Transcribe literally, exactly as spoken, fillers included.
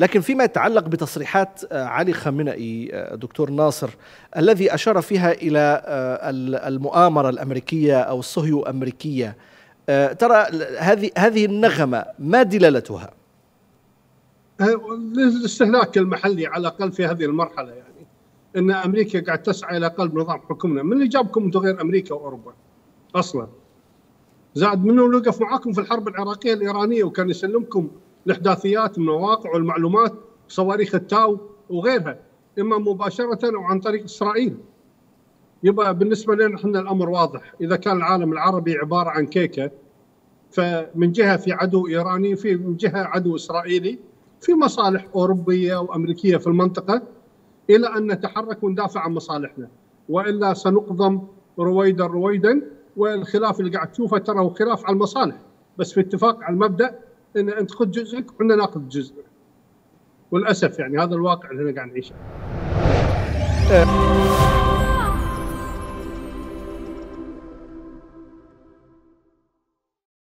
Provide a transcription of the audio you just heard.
لكن فيما يتعلق بتصريحات علي خامنئي دكتور ناصر الذي أشار فيها إلى المؤامرة الأمريكية أو الصهيو أمريكية، ترى هذه هذه النغمة ما دلالتها؟ الاستهلاك المحلي على الأقل في هذه المرحلة، يعني أن أمريكا قاعد تسعى إلى قلب نظام حكمنا. من اللي جابكم أنتم غير أمريكا وأوروبا أصلا؟ زاد منه وقف معاكم في الحرب العراقية الإيرانية وكان يسلمكم الإحداثيات من المواقع والمعلومات، صواريخ التاو وغيرها، إما مباشرة أو عن طريق إسرائيل. يبقى بالنسبة لنا احنا الأمر واضح، إذا كان العالم العربي عبارة عن كيكة، فمن جهة في عدو إيراني، في من جهة عدو إسرائيلي، في مصالح أوروبية وأمريكية في المنطقة، إلى أن نتحرك وندافع عن مصالحنا، وإلا سنقضم رويدا رويدا. والخلاف اللي قاعد تشوفه ترى هو خلاف على المصالح بس، في اتفاق على المبدأ أن أنت خذ جزءك وإحنا ناخذ جزء. وللأسف يعني هذا الواقع اللي احنا قاعد نعيشه.